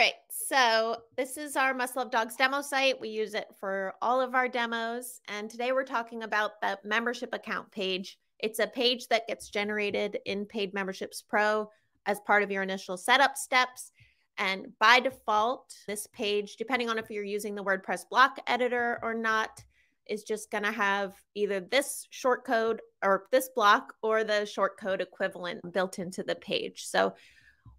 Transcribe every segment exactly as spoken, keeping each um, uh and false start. right, so this is our Must Love Dogs demo site. We use it for all of our demos. And today we're talking about the membership account page. It's a page that gets generated in Paid Memberships Pro as part of your initial setup steps. And by default, this page, depending on if you're using the WordPress block editor or not, is just going to have either this shortcode or this block or the shortcode equivalent built into the page. So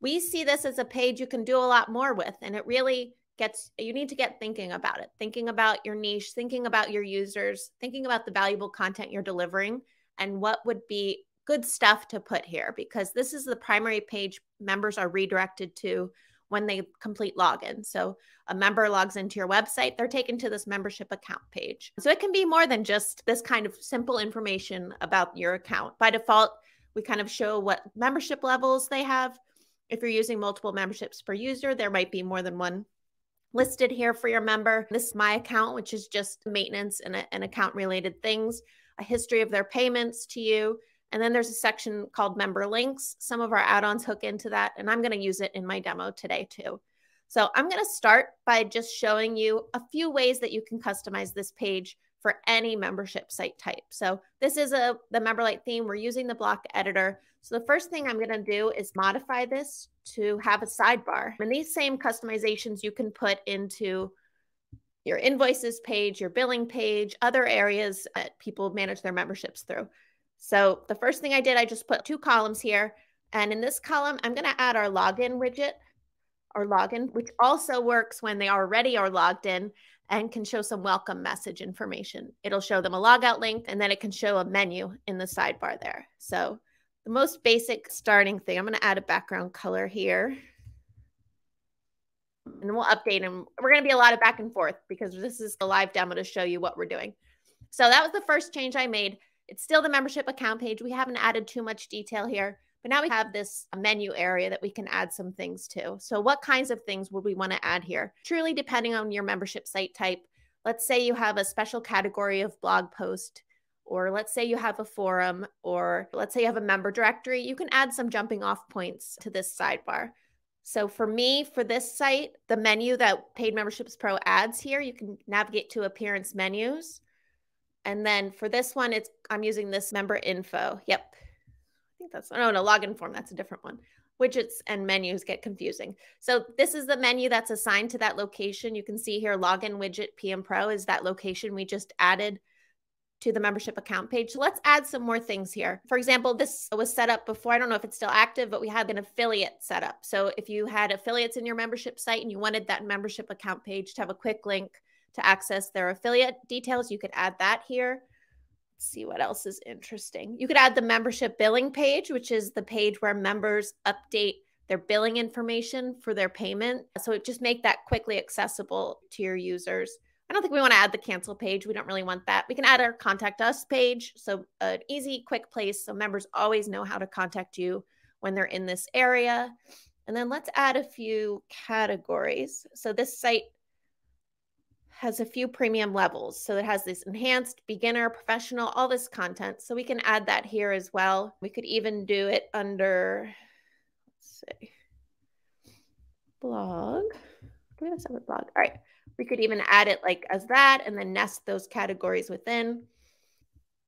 we see this as a page you can do a lot more with, and it really gets, you need to get thinking about it, thinking about your niche, thinking about your users, thinking about the valuable content you're delivering and what would be good stuff to put here, because this is the primary page members are redirected to when they complete login. So a member logs into your website, they're taken to this membership account page. So it can be more than just this kind of simple information about your account. By default, we kind of show what membership levels they have. If you're using multiple memberships per user, there might be more than one listed here for your member. This is my account, which is just maintenance and, and account-related things, a history of their payments to you. And then there's a section called member links. Some of our add-ons hook into that, and I'm going to use it in my demo today too. So I'm going to start by just showing you a few ways that you can customize this page for any membership site type. So this is a the MemberLite theme. We're using the block editor. So the first thing I'm going to do is modify this to have a sidebar. And these same customizations you can put into your invoices page, your billing page, other areas that people manage their memberships through. So the first thing I did, I just put two columns here. And in this column, I'm going to add our login widget or login, which also works when they already are logged in and can show some welcome message information. It'll show them a logout link, and then it can show a menu in the sidebar there. So the most basic starting thing, I'm going to add a background color here. And we'll update, and we're going to be a lot of back and forth because this is a live demo to show you what we're doing. So that was the first change I made. It's still the membership account page. We haven't added too much detail here, but now we have this menu area that we can add some things to. So what kinds of things would we want to add here? Truly depending on your membership site type. Let's say you have a special category of blog post, or let's say you have a forum, or let's say you have a member directory. You can add some jumping off points to this sidebar. So for me, for this site, the menu that Paid Memberships Pro adds here, you can navigate to appearance menus. And then for this one, it's I'm using this member info. Yep. I think that's, oh no, login form. That's a different one. Widgets and menus get confusing. So this is the menu that's assigned to that location. You can see here, login widget P M Pro is that location we just added to the membership account page. So let's add some more things here. For example, this was set up before. I don't know if it's still active, but we have an affiliate set up. So if you had affiliates in your membership site and you wanted that membership account page to have a quick link to access their affiliate details, you could add that here. Let's see what else is interesting. You could add the membership billing page, which is the page where members update their billing information for their payment. So it just make that quickly accessible to your users. I don't think we want to add the cancel page. We don't really want that. We can add our contact us page. So an easy, quick place so members always know how to contact you when they're in this area. And then let's add a few categories. So this site has a few premium levels. So it has this enhanced, beginner, professional, all this content. So we can add that here as well. We could even do it under, let's see, blog. Do we have a separate blog? All right. We could even add it like as that and then nest those categories within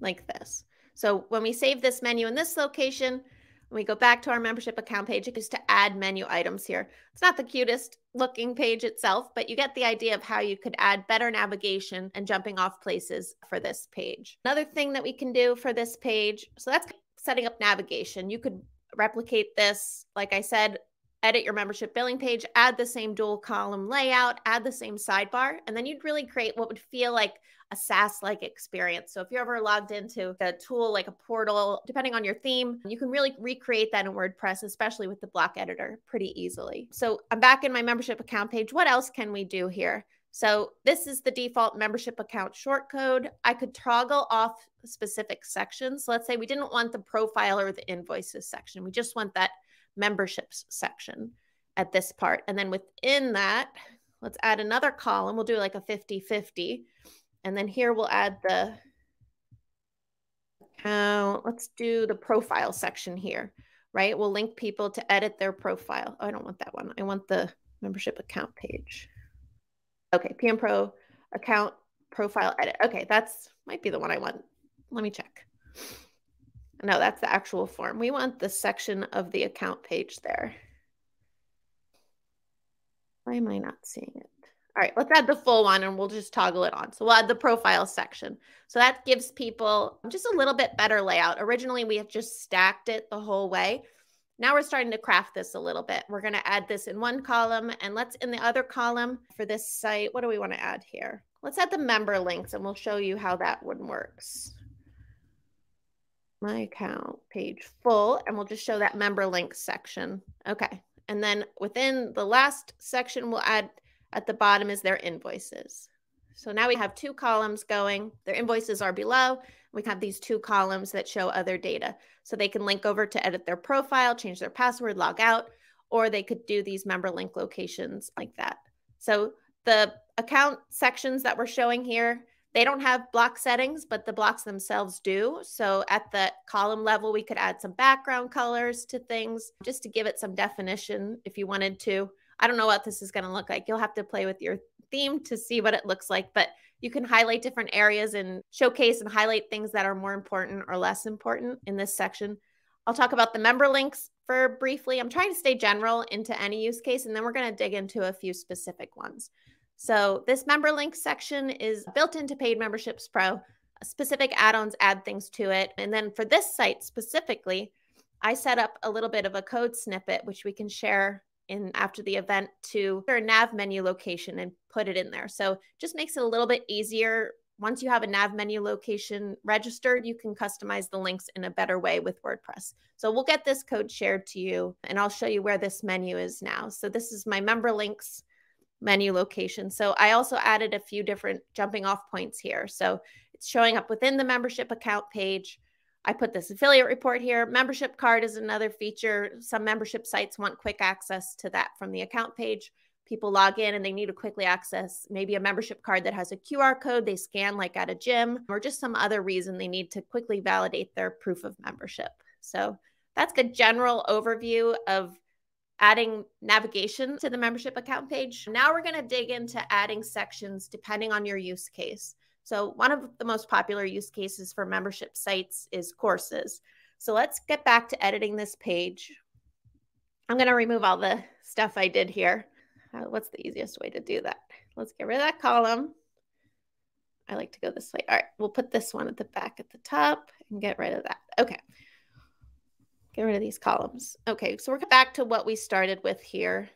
like this. So when we save this menu in this location, when we go back to our membership account page, it is to add menu items here. It's not the cutest looking page itself, but you get the idea of how you could add better navigation and jumping off places for this page. Another thing that we can do for this page, so that's setting up navigation. You could replicate this, like I said, edit your membership billing page, add the same dual column layout, add the same sidebar, and then you'd really create what would feel like a SaaS-like experience. So if you're ever logged into a tool like a portal, depending on your theme, you can really recreate that in WordPress, especially with the block editor, pretty easily. So I'm back in my membership account page. What else can we do here? So this is the default membership account shortcode. I could toggle off specific sections. So let's say we didn't want the profile or the invoices section. We just want that memberships section at this part. And then within that, let's add another column. We'll do like a fifty fifty. And then here we'll add the account. Let's do the profile section here, right? We'll link people to edit their profile. Oh, I don't want that one. I want the membership account page. Okay, P M Pro account profile edit. Okay, that's might be the one I want. Let me check. No, that's the actual form. We want the section of the account page there. Why am I not seeing it? All right, let's add the full one and we'll just toggle it on. So we'll add the profile section. So that gives people just a little bit better layout. Originally, we had just stacked it the whole way. Now we're starting to craft this a little bit. We're gonna add this in one column, and let's in the other column for this site, what do we wanna add here? Let's add the member links and we'll show you how that one works. My account page full, and we'll just show that member links section. Okay. And then within the last section, we'll add at the bottom is their invoices. So now we have two columns going. Their invoices are below. We have these two columns that show other data. So they can link over to edit their profile, change their password, log out, or they could do these member link locations like that. So the account sections that we're showing here, they don't have block settings, but the blocks themselves do. So at the column level, we could add some background colors to things just to give it some definition if you wanted to. I don't know what this is going to look like. You'll have to play with your theme to see what it looks like, but you can highlight different areas and showcase and highlight things that are more important or less important in this section. I'll talk about the member links for briefly. I'm trying to stay general into any use case, and then we're going to dig into a few specific ones. So this member link section is built into Paid Memberships Pro. Specific add-ons add things to it. And then for this site specifically, I set up a little bit of a code snippet, which we can share in after the event to their nav menu location and put it in there. So just makes it a little bit easier. Once you have a nav menu location registered, you can customize the links in a better way with WordPress. So we'll get this code shared to you, and I'll show you where this menu is now. So this is my member links menu location. So I also added a few different jumping off points here. So it's showing up within the membership account page. I put this affiliate report here. Membership card is another feature. Some membership sites want quick access to that from the account page. People log in and they need to quickly access maybe a membership card that has a Q R code they scan like at a gym, or just some other reason they need to quickly validate their proof of membership. So that's the general overview of adding navigation to the membership account page. Now we're going to dig into adding sections depending on your use case. So one of the most popular use cases for membership sites is courses. So let's get back to editing this page. I'm going to remove all the stuff I did here. Uh, what's the easiest way to do that? Let's get rid of that column. I like to go this way. All right, we'll put this one at the back at the top and get rid of that. Okay. Get rid of these columns. Okay, so we're back to what we started with here.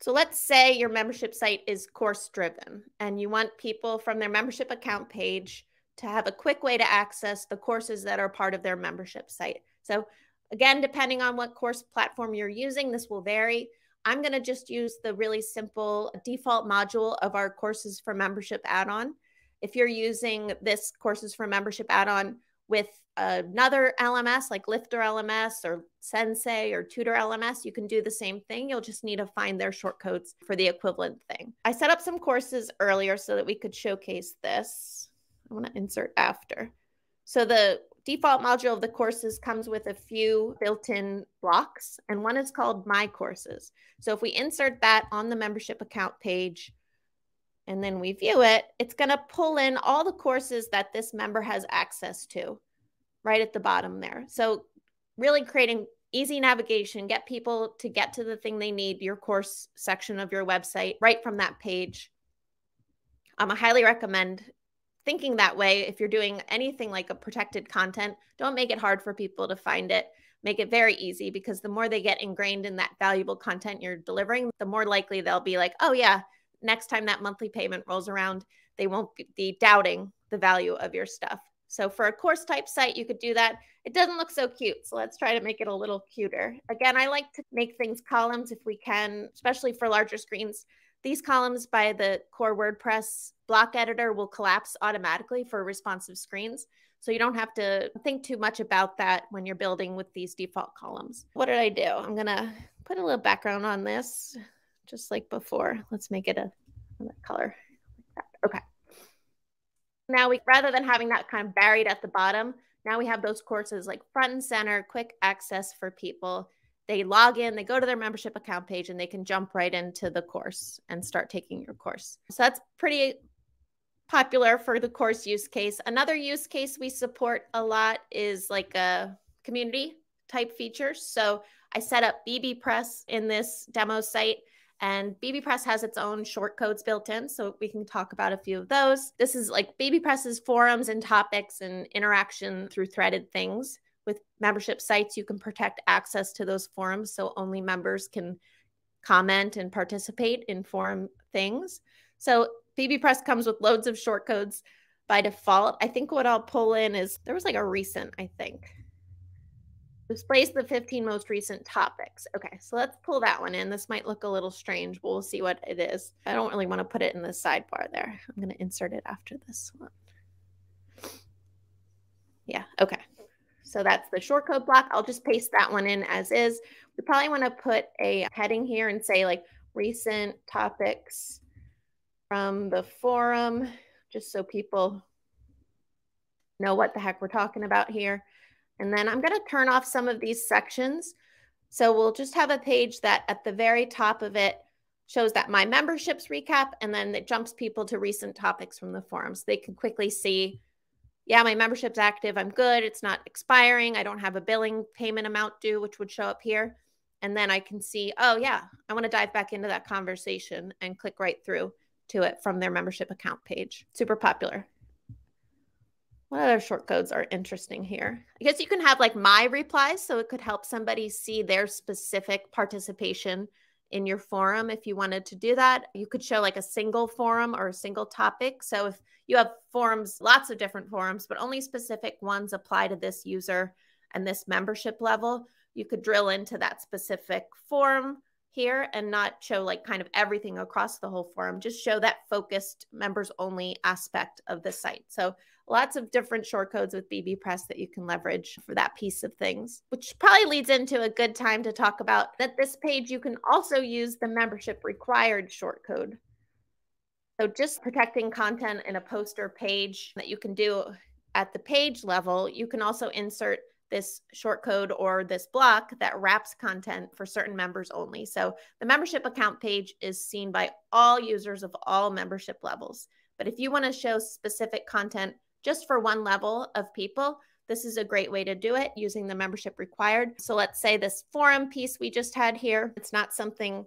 So let's say your membership site is course driven and you want people from their membership account page to have a quick way to access the courses that are part of their membership site. So again, depending on what course platform you're using, this will vary. I'm going to just use the really simple default module of our Courses for Membership add-on. If you're using this Courses for Membership add-on with another L M S like Lifter L M S or Sensei or Tutor L M S, you can do the same thing. You'll just need to find their shortcodes for the equivalent thing. I set up some courses earlier so that we could showcase this. I want to insert after. So the default module of the courses comes with a few built-in blocks, and one is called My Courses. So if we insert that on the membership account page, and then we view it, it's going to pull in all the courses that this member has access to right at the bottom there. So really creating easy navigation, get people to get to the thing they need, your course section of your website, right from that page. Um, I highly recommend thinking that way. If you're doing anything like a protected content, don't make it hard for people to find it. Make it very easy, because the more they get ingrained in that valuable content you're delivering, the more likely they'll be like, oh yeah, next time that monthly payment rolls around, they won't be doubting the value of your stuff. So for a course type site, you could do that. It doesn't look so cute, so let's try to make it a little cuter. Again, I like to make things columns if we can, especially for larger screens. These columns by the core WordPress block editor will collapse automatically for responsive screens. So you don't have to think too much about that when you're building with these default columns. What did I do? I'm gonna put a little background on this. Just like before, let's make it a color. Okay. Now we, rather than having that kind of buried at the bottom, now we have those courses like front and center, quick access for people. they log in, they go to their membership account page, and they can jump right into the course and start taking your course. So that's pretty popular for the course use case. Another use case we support a lot is like a community type feature. So I set up bbPress in this demo site, and bbPress has its own short codes built in. So we can talk about a few of those. This is like bbPress's forums and topics and interaction through threaded things. With membership sites, you can protect access to those forums, so only members can comment and participate in forum things. So bbPress comes with loads of shortcodes by default. I think what I'll pull in is, there was like a recent, I think. Displays the fifteen most recent topics. Okay, so let's pull that one in. This might look a little strange, but we'll see what it is. I don't really want to put it in the sidebar there. I'm going to insert it after this one. Yeah, okay. So that's the shortcode block. I'll just paste that one in as is. We probably want to put a heading here and say like recent topics from the forum, just so people know what the heck we're talking about here. And then I'm going to turn off some of these sections. So we'll just have a page that at the very top of it shows that my memberships recap, and then it jumps people to recent topics from the forum. So they can quickly see, yeah, my membership's active. I'm good. It's not expiring. I don't have a billing payment amount due, which would show up here. And then I can see, oh yeah, I want to dive back into that conversation and click right through to it from their membership account page. Super popular. What other shortcodes are interesting here? I guess you can have like my replies, so it could help somebody see their specific participation in your forum if you wanted to do that. You could show like a single forum or a single topic. So if you have forums, lots of different forums, but only specific ones apply to this user and this membership level, you could drill into that specific forum here and not show like kind of everything across the whole forum, just show that focused members only aspect of the site. So lots of different shortcodes with bbPress that you can leverage for that piece of things, which probably leads into a good time to talk about that this page, you can also use the membership required shortcode. So just protecting content in a post or page that you can do at the page level, you can also insert this shortcode or this block that wraps content for certain members only. So the membership account page is seen by all users of all membership levels. But if you want to show specific content just for one level of people, this is a great way to do it using the membership required. So let's say this forum piece we just had here, it's not something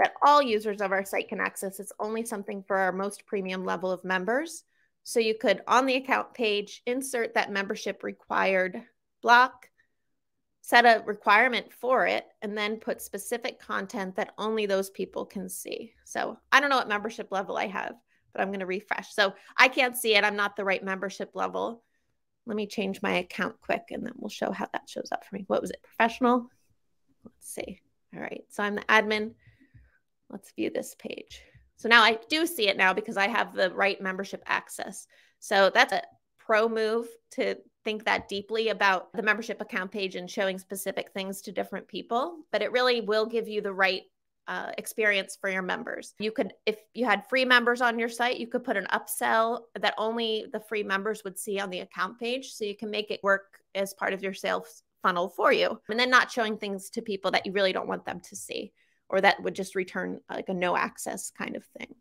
that all users of our site can access. It's only something for our most premium level of members. So you could, on the account page, insert that membership required block, set a requirement for it, and then put specific content that only those people can see. So I don't know what membership level I have, but I'm going to refresh. So I can't see it. I'm not the right membership level. Let me change my account quick, and then we'll show how that shows up for me. What was it? Professional? Let's see. All right. So I'm the admin. Let's view this page. So now I do see it now because I have the right membership access. So that's a pro move to think that deeply about the membership account page and showing specific things to different people, but it really will give you the right Uh, experience for your members. You could, if you had free members on your site, you could put an upsell that only the free members would see on the account page. So you can make it work as part of your sales funnel for you. And then not showing things to people that you really don't want them to see, or that would just return like a no access kind of thing.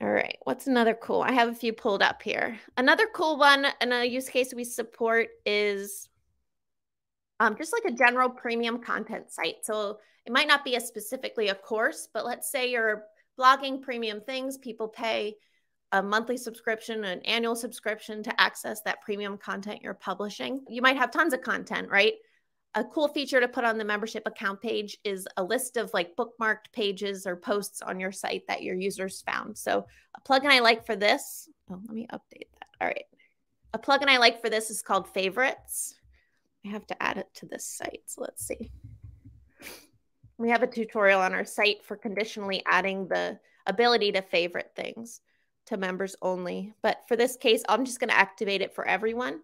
All right. What's another cool? I have a few pulled up here. Another cool one and a use case we support is Um, just like a general premium content site. So it might not be a specifically a course, but let's say you're blogging premium things. People pay a monthly subscription, an annual subscription to access that premium content you're publishing. You might have tons of content, right? A cool feature to put on the membership account page is a list of like bookmarked pages or posts on your site that your users found. So a plugin I like for this, oh, let me update that. All right. A plugin I like for this is called Favorites. I have to add it to this site. So let's see. We have a tutorial on our site for conditionally adding the ability to favorite things to members only. But for this case, I'm just going to activate it for everyone.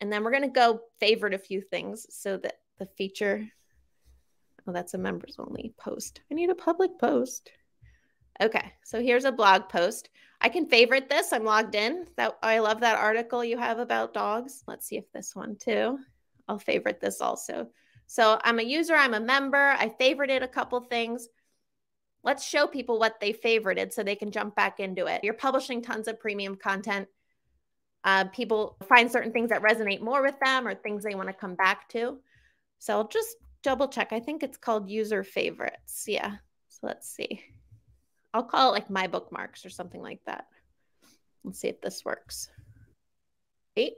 And then we're going to go favorite a few things so that the feature. Oh, that's a members only post. I need a public post. Okay, so here's a blog post. I can favorite this. I'm logged in. That I love that article you have about dogs. Let's see if this one too. I'll favorite this also. So I'm a user, I'm a member, I favorited a couple things. Let's show people what they favorited so they can jump back into it. You're publishing tons of premium content. Uh, people find certain things that resonate more with them or things they want to come back to. So I'll just double check. I think it's called user favorites. Yeah. So let's see. I'll call it like my bookmarks or something like that. Let's see if this works. Eight.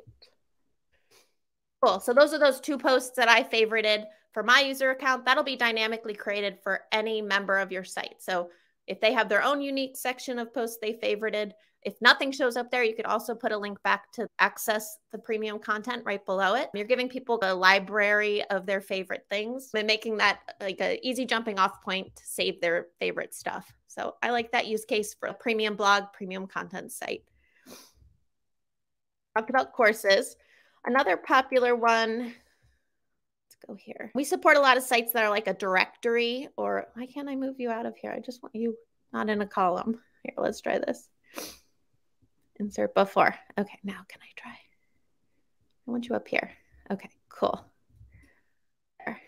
Cool. So those are those two posts that I favorited for my user account. That'll be dynamically created for any member of your site. So if they have their own unique section of posts they favorited, if nothing shows up there, you could also put a link back to access the premium content right below it. You're giving people a library of their favorite things and making that like an easy jumping off point to save their favorite stuff. So I like that use case for a premium blog, premium content site. Talked about courses. Another popular one, let's go here. We support a lot of sites that are like a directory or, why can't I move you out of here? I just want you not in a column. Here, let's try this. Insert before. Okay, now can I try? I want you up here. Okay, cool. There.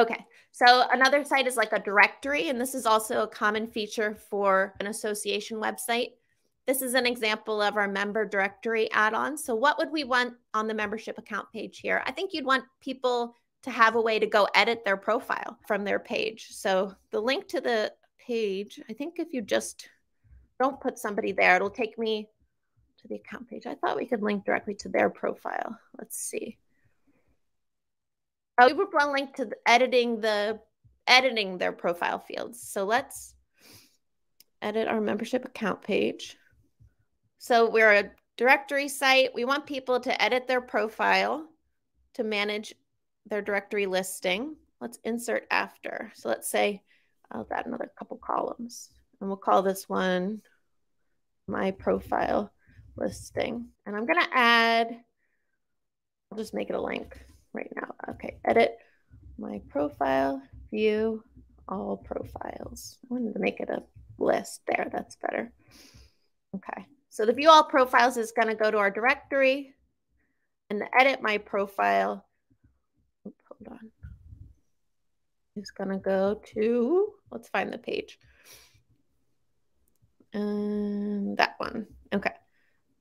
Okay, so another site is like a directory, and this is also a common feature for an association website. This is an example of our member directory add-on. So what would we want on the membership account page here? I think you'd want people to have a way to go edit their profile from their page. So the link to the page, I think if you just don't put somebody there, it'll take me to the account page. I thought we could link directly to their profile. Let's see. Oh, we would want to link to the editing, the, editing their profile fields. So let's edit our membership account page. So we're a directory site. We want people to edit their profile to manage their directory listing. Let's insert after. So let's say I'll add another couple columns and we'll call this one my profile listing. And I'm gonna add, I'll just make it a link right now. Okay, edit my profile, view all profiles. I wanted to make it a list there, that's better. Okay. So the view all profiles is going to go to our directory and the edit my profile. Oops, hold on. It's going to go to, let's find the page. And that one. Okay.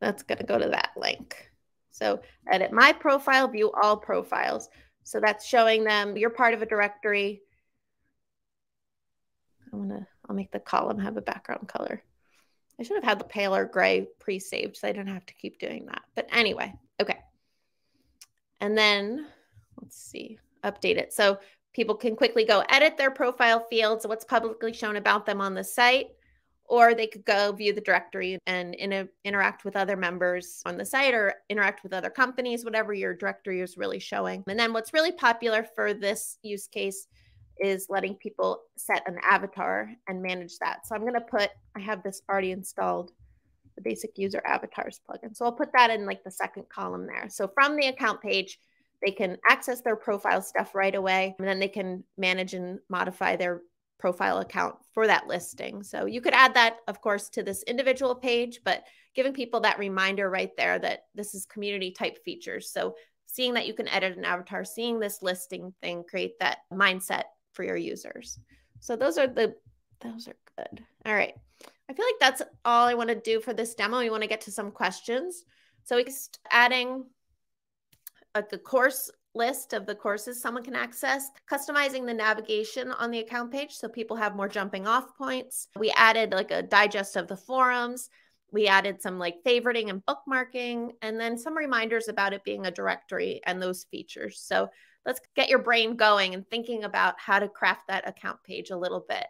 That's going to go to that link. So edit my profile, view all profiles. So that's showing them you're part of a directory. I want to, I'll make the column have a background color. I should have had the paler gray pre-saved so I don't have to keep doing that. But anyway, okay. And then let's see, update it. So people can quickly go edit their profile fields, what's publicly shown about them on the site, or they could go view the directory and in a, interact with other members on the site or interact with other companies, whatever your directory is really showing. And then what's really popular for this use case is letting people set an avatar and manage that. So I'm going to put, I have this already installed, the basic user avatars plugin. So I'll put that in like the second column there. So from the account page, they can access their profile stuff right away, and then they can manage and modify their profile account for that listing. So you could add that, of course, to this individual page, but giving people that reminder right there that this is community type features. So seeing that you can edit an avatar, seeing this listing thing, create that mindset for your users. So those are the, those are good. All right. I feel like that's all I want to do for this demo. We want to get to some questions. So we can start adding a, the course list of the courses someone can access, customizing the navigation on the account page so people have more jumping off points. We added like a digest of the forums. We added some like favoriting and bookmarking, and then some reminders about it being a directory and those features. So let's get your brain going and thinking about how to craft that account page a little bit.